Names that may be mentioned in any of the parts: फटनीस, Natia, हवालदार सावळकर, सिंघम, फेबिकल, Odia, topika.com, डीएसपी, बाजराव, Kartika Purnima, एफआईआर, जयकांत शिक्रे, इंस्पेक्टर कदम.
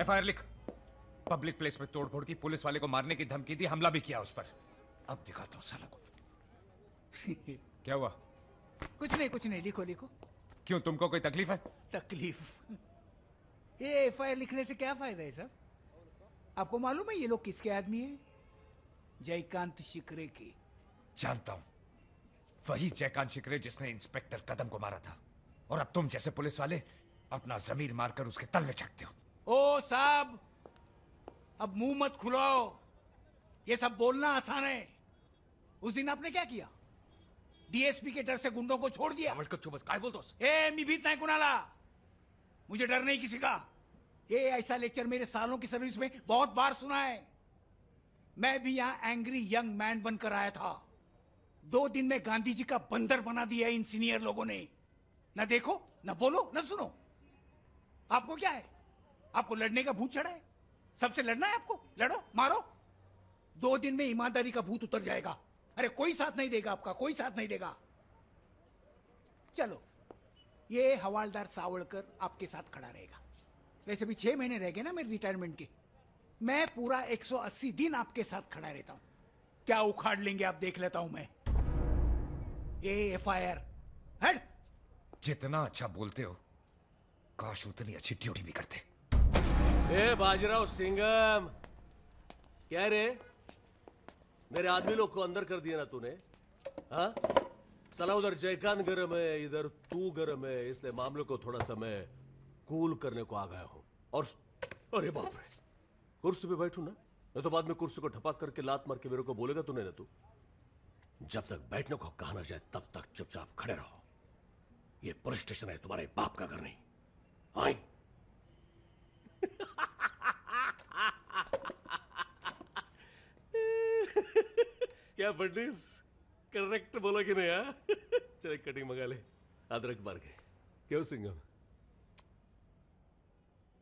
एफआईआर लिख। Public place में तोड़फोड़ की, पुलिस वाले को मारने की धमकी दी, हमला भी किया उस पर। अब दिखाता हूं साला को। क्या हुआ? कुछ नहीं। लिखो लिखो। क्यों, तुमको कोई तकलीफ है? तकलीफ? ये एफआईआर लिखने से क्या फायदा है साहब? आपको मालूम है ये लोग किसके आदमी है? जयकांत शिक्रे के। जानता हूं, वही जयकांत शिक्रे जिसने इंस्पेक्टर कदम को मारा था। और अब तुम जैसे पुलिस वाले अपना जमीर मारकर उसके तलवे चढ़ते हो। ओ साहब, अब मुंह मत खुलाओ, ये सब बोलना आसान है। उस दिन आपने क्या किया? डीएसपी के डर से गुंडों को छोड़ दिया। काय बोलतोस? ए, मी भीत नाही कुणाला, मुझे डर नहीं किसी का। ये ऐसा लेक्चर मेरे सालों की सर्विस में बहुत बार सुना है। मैं भी यहां एंग्री यंग मैन बनकर आया था। 2 दिन में गांधी जी का बंदर बना दिया इन सीनियर लोगों ने। ना देखो, ना बोलो, ना सुनो। आपको क्या है? आपको लड़ने का भूत चढ़ा है, सबसे लड़ना है आपको। लड़ो, मारो, 2 दिन में ईमानदारी का भूत उतर जाएगा। अरे कोई साथ नहीं देगा आपका, कोई साथ नहीं देगा। चलो, ये हवालदार सावळकर आपके साथ खड़ा रहेगा। वैसे भी 6 महीने रह गए ना मेरे रिटायरमेंट के। मैं पूरा 180 दिन आपके साथ खड़ा रहता हूं। क्या उखाड़ लेंगे आप, देख लेता हूं मैं। ये एफआईआर। हट। जितना अच्छा बोलते हो, काश उतनी अच्छी ड्यूटी भी करते। ए बाजराव, सिंघम, क्या रे, मेरे आदमी लोग को अंदर कर दिया ना तूने? हाँ, साला उधर जयकांत गरम है, इधर तू गरम है, इसलिए मामले को थोड़ा सा मैं कूल करने को आ गया हूं। और अरे बाप रे, कुर्सी पे बैठू ना, नहीं तो बाद में कुर्सी को ठपाक करके लात मार के मेरे को बोलेगा तूने ना। तू जब तक बैठने को कहा ना जाए तब तक चुपचाप खड़े रहो। ये पुलिस स्टेशन है, तुम्हारे बाप का घर नहीं। आई क्या फटनीस, करेक्ट बोला कि नहीं? यार चल, कटिंग मंगा ले, अदरक मार के। क्यों सिंघम,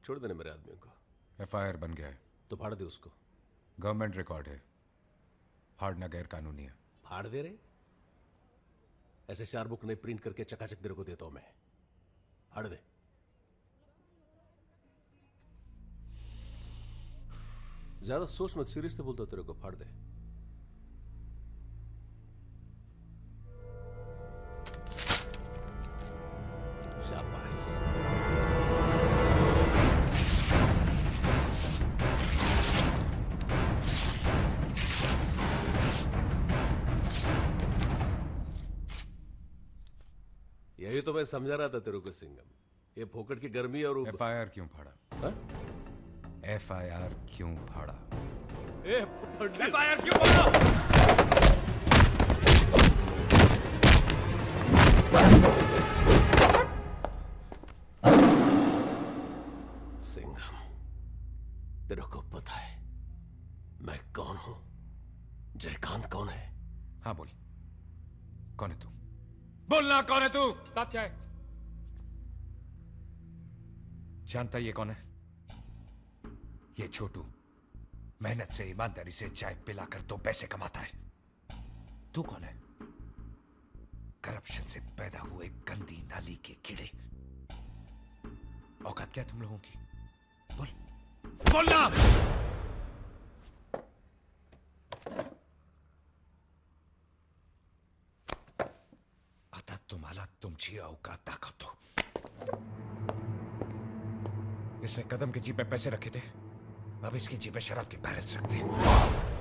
छोड़ देना मेरे आदमियों को। एफआईआर बन गया है तो फाड़ दे उसको। गवर्नमेंट रिकॉर्ड है, फाड़ना गैर कानूनी है। फाड़ दे रहे, ऐसे 4 बुक नहीं प्रिंट करके चकाचक तेरे को देता हूं मैं। फाड़ दे। ज्यादा सोच मत, सीरियस तो बोलता तेरे को, फाड़ दे। यही तो मैं समझा रहा था तेरे को सिंघम, ये फोकट की गर्मी। और एफआईआर क्यों फाड़ा? एफआईआर क्यों फाड़ा? एफआईआर क्यों फाड़ा? सिंघम, तेरे को पता है मैं कौन हूं? जयकांत कौन है? हाँ बोल, कौन है तू? बोलना कौन है तू? साथ क्या है? जानता ये कौन है? ये छोटू, मेहनत से ईमानदारी से चाय पिलाकर 2 पैसे कमाता है। तू कौन है? करप्शन से पैदा हुए गंदी नाली के कीड़े। औकात क्या तुम लोगों की? बोल, बोलना। तुम्हाला तुमची औकात दाखवतो। इसने कदम के जीप में पैसे रखे थे, अब इसकी जीप में शराब के बैरल रखते।